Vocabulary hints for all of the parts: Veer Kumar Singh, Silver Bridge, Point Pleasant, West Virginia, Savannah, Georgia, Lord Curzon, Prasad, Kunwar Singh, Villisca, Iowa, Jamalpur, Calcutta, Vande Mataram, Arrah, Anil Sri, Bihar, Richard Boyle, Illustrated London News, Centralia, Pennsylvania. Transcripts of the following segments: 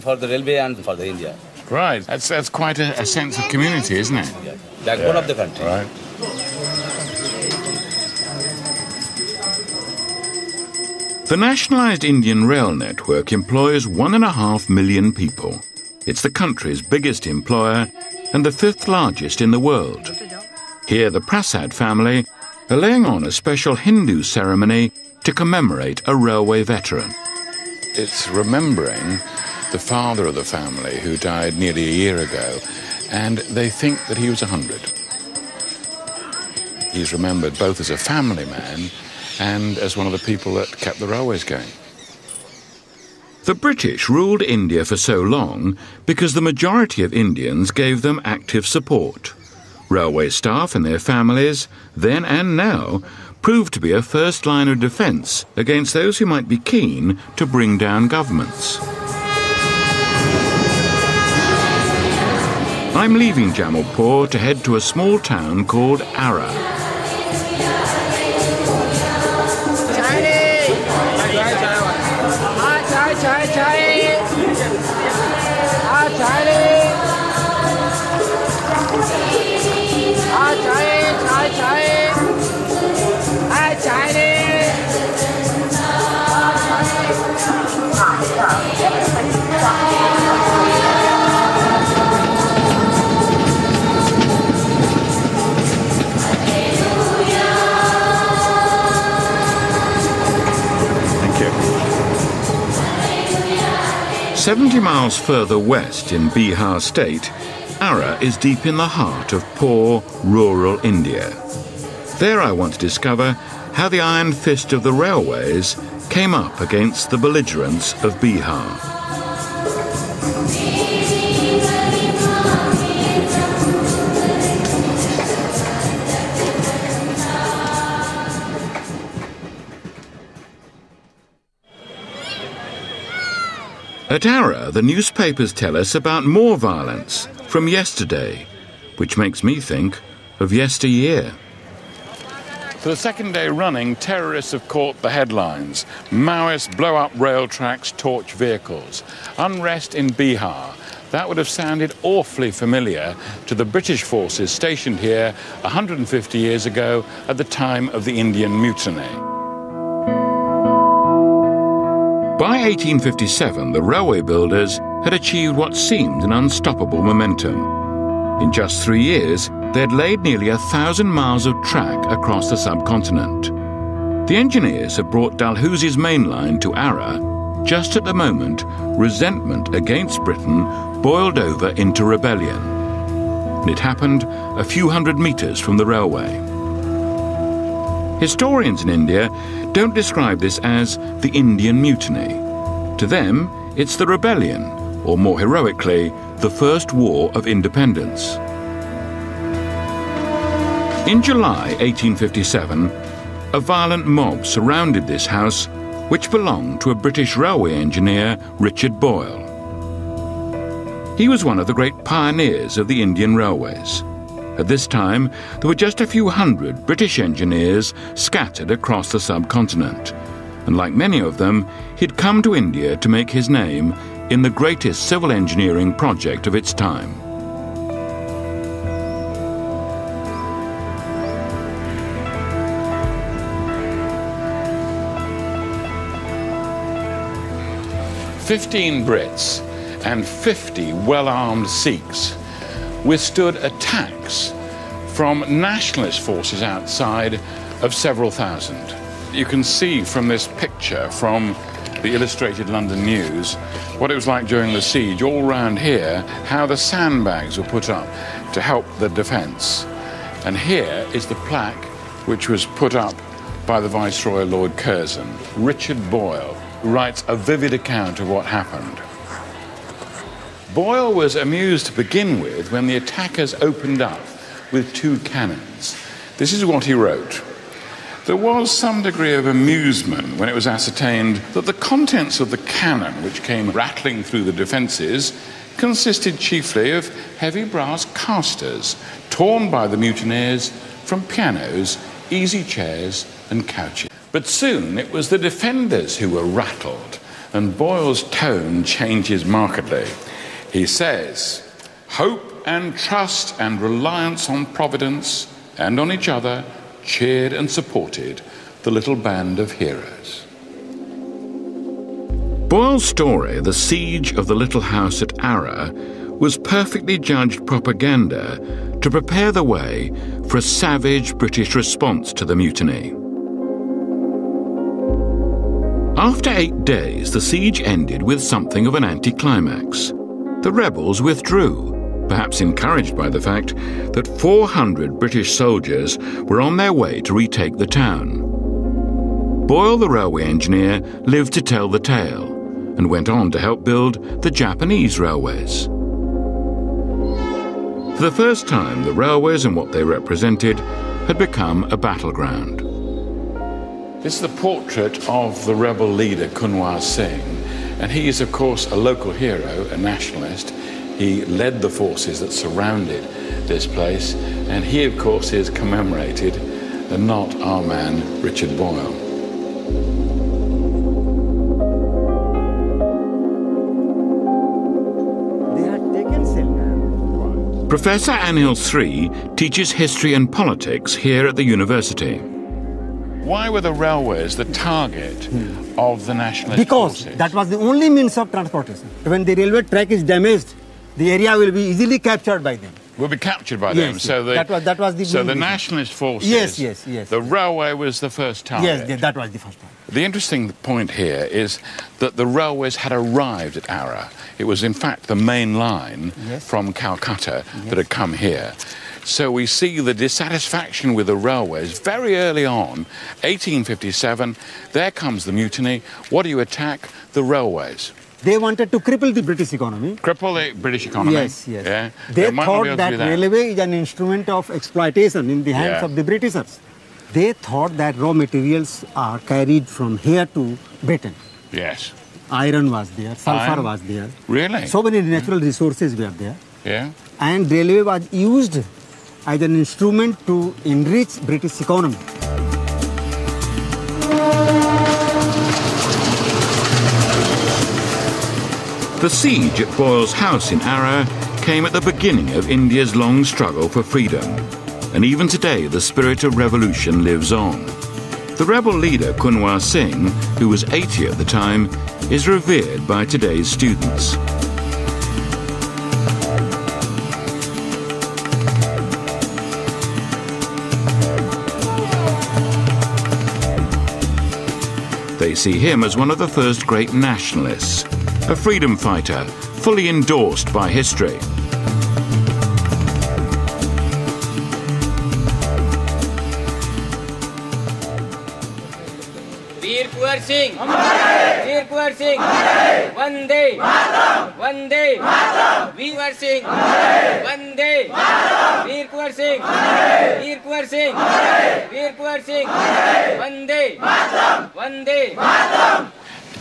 For the railway and for the India. Right, that's quite a sense of community, isn't it? Yeah. Backbone of the country. Right. The nationalised Indian rail network employs 1.5 million people. It's the country's biggest employer and the 5th largest in the world. Here the Prasad family are laying on a special Hindu ceremony to commemorate a railway veteran. It's remembering the father of the family who died nearly a year ago, and they think that he was 100. He's remembered both as a family man and as one of the people that kept the railways going. The British ruled India for so long because the majority of Indians gave them active support. Railway staff and their families, then and now, proved to be a first line of defence against those who might be keen to bring down governments. I'm leaving Jamalpur to head to a small town called Arrah. Thank you. 70 miles further west in Bihar state, Arrah is deep in the heart of poor, rural India. There I want to discover how the iron fist of the railways came up against the belligerents of Bihar. At Arrah, the newspapers tell us about more violence from yesterday, which makes me think of yesteryear. For the second day running, terrorists have caught the headlines. Maoists blow up rail tracks, torch vehicles. Unrest in Bihar. That would have sounded awfully familiar to the British forces stationed here 150 years ago at the time of the Indian Mutiny. By 1857, the railway builders had achieved what seemed an unstoppable momentum. In just 3 years, they had laid nearly 1,000 miles of track across the subcontinent. The engineers had brought Dalhousie's main line to Arrah just at the moment resentment against Britain boiled over into rebellion. And it happened a few hundred metres from the railway. Historians in India don't describe this as the Indian Mutiny. To them, it's the rebellion, or more heroically, the First War of Independence. In July 1857, a violent mob surrounded this house, which belonged to a British railway engineer, Richard Boyle. He was one of the great pioneers of the Indian railways. At this time, there were just a few hundred British engineers scattered across the subcontinent. And like many of them, he'd come to India to make his name in the greatest civil engineering project of its time. "15 Brits and 50 well-armed Sikhs withstood attacks from nationalist forces outside of several thousand." You can see from this picture from the Illustrated London News what it was like during the siege all round here, how the sandbags were put up to help the defence. And here is the plaque which was put up by the Viceroy Lord Curzon. Richard Boyle writes a vivid account of what happened. Boyle was amused to begin with when the attackers opened up with 2 cannons. This is what he wrote. "There was some degree of amusement when it was ascertained that the contents of the cannon which came rattling through the defences consisted chiefly of heavy brass casters torn by the mutineers from pianos, easy chairs and couches." But soon it was the defenders who were rattled. and Boyle's tone changes markedly. He says, hope and trust and reliance on Providence and on each other cheered and supported the little band of heroes. Boyle's story, The Siege of the Little House at Arrah, was perfectly judged propaganda to prepare the way for a savage British response to the mutiny. After 8 days, the siege ended with something of an anticlimax. The rebels withdrew, perhaps encouraged by the fact that 400 British soldiers were on their way to retake the town. Boyle, the railway engineer, lived to tell the tale, and went on to help build the Japanese railways. For the first time, the railways and what they represented had become a battleground. This is the portrait of the rebel leader, Kunwar Singh, and he is, of course, a local hero, a nationalist. He led the forces that surrounded this place, and he, of course, is commemorated, and not our man, Richard Boyle. Professor Anil Sri teaches history and politics here at the university. Why were the railways the target of the nationalist forces? Because that was the only means of transportation. When the railway track is damaged, the area will be easily captured by them. Will be captured by them. Yes, so the nationalist forces. Yes. The railway was the first target. Yes, that was the first target. The interesting point here is that the railways had arrived at Arrah. It was, in fact, the main line from Calcutta that had come here. So we see the dissatisfaction with the railways very early on. 1857, there comes the mutiny. What do you attack? The railways. They wanted to cripple the British economy. Cripple the British economy? Yes. Yeah. They thought that railway is an instrument of exploitation in the hands of the Britishers. They thought that raw materials are carried from here to Britain. Yes. Iron was there, sulfur was there. Really? So many natural resources were there. Yeah. And railway was used as an instrument to enrich British economy. The siege at Boyle's house in Arrah came at the beginning of India's long struggle for freedom. And even today, the spirit of revolution lives on. The rebel leader, Kunwar Singh, who was 80 at the time, is revered by today's students. They see him as one of the first great nationalists, a freedom fighter, fully endorsed by history. Veer Kumar Singh! Amare! Veer Kumar Singh! Amare! Vande Mataram! Vande Mataram! Veer Kumar Singh! Amare! Vande Mataram! Veer Kumar Singh! Amare! Veer Kumar Singh! Amare! Veer Kumar Singh! Amare! Vande Mataram! Vande Mataram!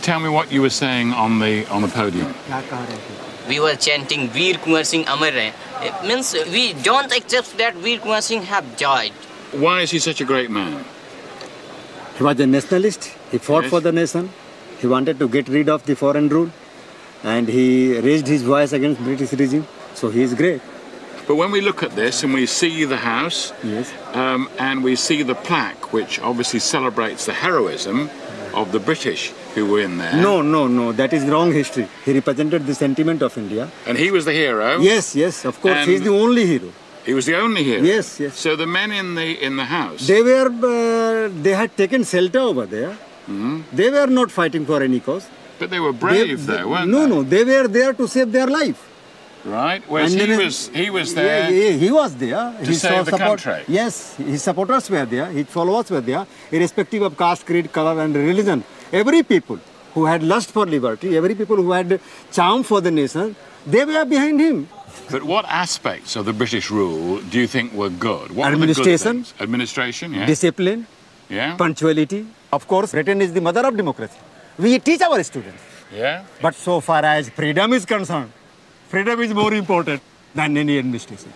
Tell me what you were saying on the podium. We were chanting Veer Kumar Singh Amarah. It means we don't accept that Veer Kumar Singh have died. Why is he such a great man? He was a nationalist. He fought for the nation. He wanted to get rid of the foreign rule. And he raised his voice against British regime. So he is great. But when we look at this and we see the house, and we see the plaque, which obviously celebrates the heroism of the British who were in there. No, that is wrong history. He represented the sentiment of India. And he was the hero? Yes, of course. He is the only hero. He was the only hero? Yes. So the men in the house? They had taken shelter over there. They were not fighting for any cause. But they were brave though, weren't they? No, they were there to save their life. Right, whereas he was there. He was there. To save the country. Yes, his supporters were there, his followers were there, irrespective of caste, creed, color, and religion. Every people who had lust for liberty, every people who had charm for the nation, they were behind him. But what aspects of the British rule do you think were good? What administration, were the good administration, discipline, punctuality. Of course, Britain is the mother of democracy. We teach our students. But so far as freedom is concerned, freedom is more important than any administration.